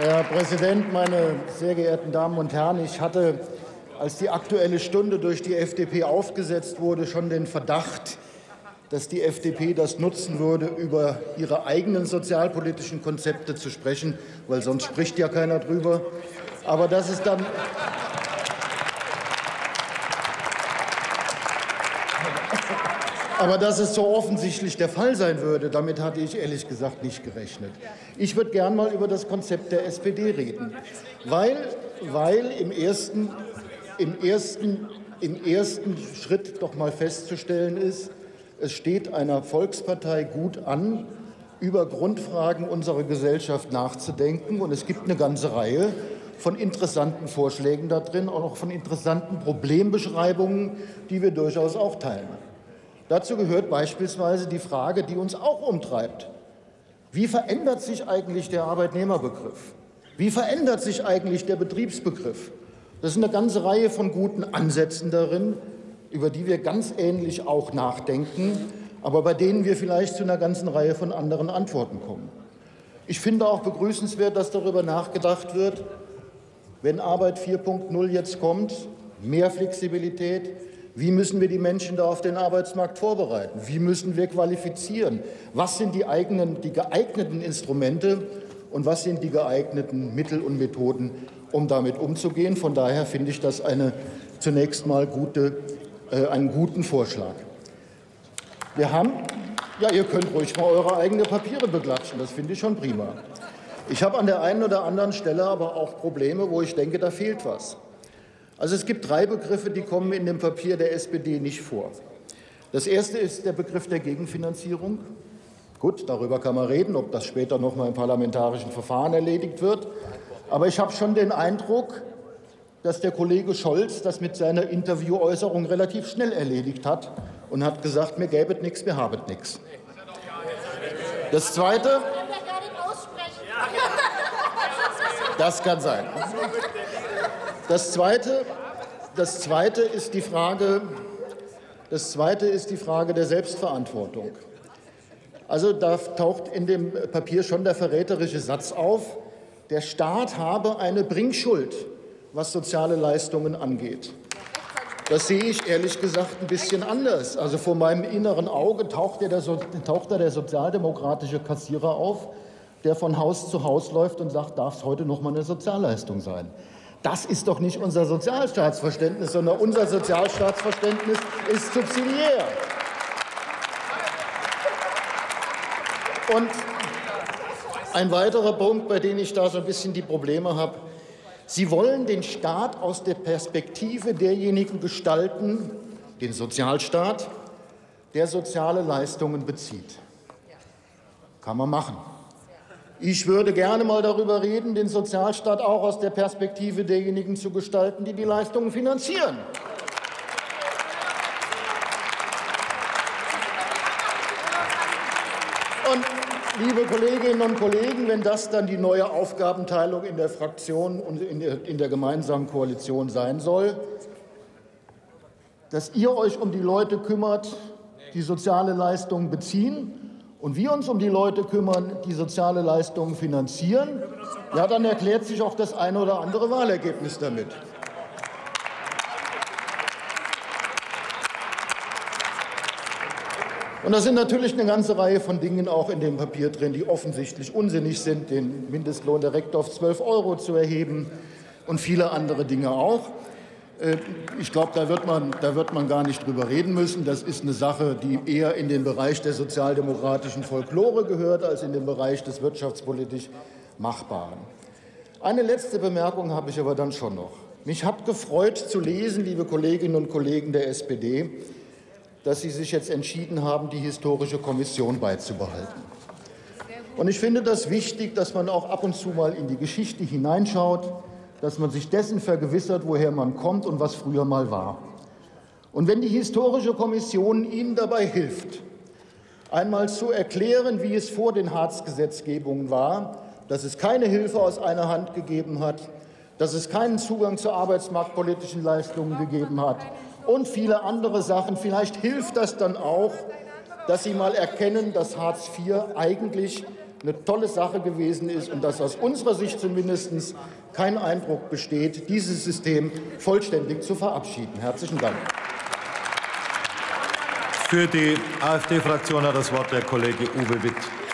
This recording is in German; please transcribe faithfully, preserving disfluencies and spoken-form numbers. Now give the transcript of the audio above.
Herr Präsident, meine sehr geehrten Damen und Herren! Ich hatte, als die Aktuelle Stunde durch die F D P aufgesetzt wurde, schon den Verdacht, dass die F D P das nutzen würde, über ihre eigenen sozialpolitischen Konzepte zu sprechen, weil sonst spricht ja keiner drüber. Aber das ist dann Aber dass es so offensichtlich der Fall sein würde, damit hatte ich ehrlich gesagt nicht gerechnet. Ich würde gern mal über das Konzept der S P D reden, weil, weil im, ersten, im, ersten, im ersten Schritt doch mal festzustellen ist, es steht einer Volkspartei gut an, über Grundfragen unserer Gesellschaft nachzudenken. Und es gibt eine ganze Reihe von interessanten Vorschlägen da drin, auch von interessanten Problembeschreibungen, die wir durchaus auch teilen. Dazu gehört beispielsweise die Frage, die uns auch umtreibt. Wie verändert sich eigentlich der Arbeitnehmerbegriff? Wie verändert sich eigentlich der Betriebsbegriff? Das ist eine ganze Reihe von guten Ansätzen darin, über die wir ganz ähnlich auch nachdenken, aber bei denen wir vielleicht zu einer ganzen Reihe von anderen Antworten kommen. Ich finde auch begrüßenswert, dass darüber nachgedacht wird, wenn Arbeit vier Punkt null jetzt kommt, mehr Flexibilität. Wie müssen wir die Menschen da auf den Arbeitsmarkt vorbereiten? Wie müssen wir qualifizieren? Was sind die eigenen, die geeigneten Instrumente und was sind die geeigneten Mittel und Methoden, um damit umzugehen? Von daher finde ich das eine, zunächst mal gute, äh, einen guten Vorschlag. Wir haben, ja, ihr könnt ruhig mal eure eigenen Papiere beklatschen, das finde ich schon prima. Ich habe an der einen oder anderen Stelle aber auch Probleme, wo ich denke, da fehlt was. Also es gibt drei Begriffe, die kommen in dem Papier der S P D nicht vor. Das erste ist der Begriff der Gegenfinanzierung. Gut, darüber kann man reden, ob das später noch mal im parlamentarischen Verfahren erledigt wird. Aber ich habe schon den Eindruck, dass der Kollege Scholz das mit seiner Interviewäußerung relativ schnell erledigt hat und hat gesagt, mir gäbet nichts, mir habet nichts. Das zweite... Das kann sein. Das Zweite, das Zweite ist die Frage, das Zweite ist die Frage der Selbstverantwortung. Also da taucht in dem Papier schon der verräterische Satz auf, der Staat habe eine Bringschuld, was soziale Leistungen angeht. Das sehe ich ehrlich gesagt ein bisschen anders. Also vor meinem inneren Auge taucht der, der, taucht der sozialdemokratische Kassierer auf, der von Haus zu Haus läuft und sagt, darf es heute noch mal eine Sozialleistung sein? Das ist doch nicht unser Sozialstaatsverständnis, sondern unser Sozialstaatsverständnis ist subsidiär. Und ein weiterer Punkt, bei dem ich da so ein bisschen die Probleme habe, Sie wollen den Staat aus der Perspektive derjenigen gestalten, den Sozialstaat, der soziale Leistungen bezieht. Kann man machen. Ich würde gerne mal darüber reden, den Sozialstaat auch aus der Perspektive derjenigen zu gestalten, die die Leistungen finanzieren. Und, liebe Kolleginnen und Kollegen, wenn das dann die neue Aufgabenteilung in der Fraktion und in der, in der gemeinsamen Koalition sein soll, dass ihr euch um die Leute kümmert, die soziale Leistungen beziehen, und wir uns um die Leute kümmern, die soziale Leistungen finanzieren, ja, dann erklärt sich auch das eine oder andere Wahlergebnis damit. Und da sind natürlich eine ganze Reihe von Dingen auch in dem Papier drin, die offensichtlich unsinnig sind, den Mindestlohn direkt auf zwölf Euro zu erheben und viele andere Dinge auch. Ich glaube, da wird man, da wird man gar nicht drüber reden müssen. Das ist eine Sache, die eher in den Bereich der sozialdemokratischen Folklore gehört, als in den Bereich des wirtschaftspolitisch Machbaren. Eine letzte Bemerkung habe ich aber dann schon noch. Mich hat gefreut zu lesen, liebe Kolleginnen und Kollegen der S P D, dass Sie sich jetzt entschieden haben, die historische Kommission beizubehalten. Und ich finde das wichtig, dass man auch ab und zu mal in die Geschichte hineinschaut, dass man sich dessen vergewissert, woher man kommt und was früher mal war. Und wenn die historische Kommission Ihnen dabei hilft, einmal zu erklären, wie es vor den Hartz-Gesetzgebungen war, dass es keine Hilfe aus einer Hand gegeben hat, dass es keinen Zugang zu arbeitsmarktpolitischen Leistungen gegeben hat und viele andere Sachen, vielleicht hilft das dann auch, dass Sie mal erkennen, dass Hartz vier eigentlich eine tolle Sache gewesen ist und dass aus unserer Sicht zumindest kein Eindruck besteht, dieses System vollständig zu verabschieden. Herzlichen Dank. Für die AfD-Fraktion hat das Wort der Kollege Uwe Witt.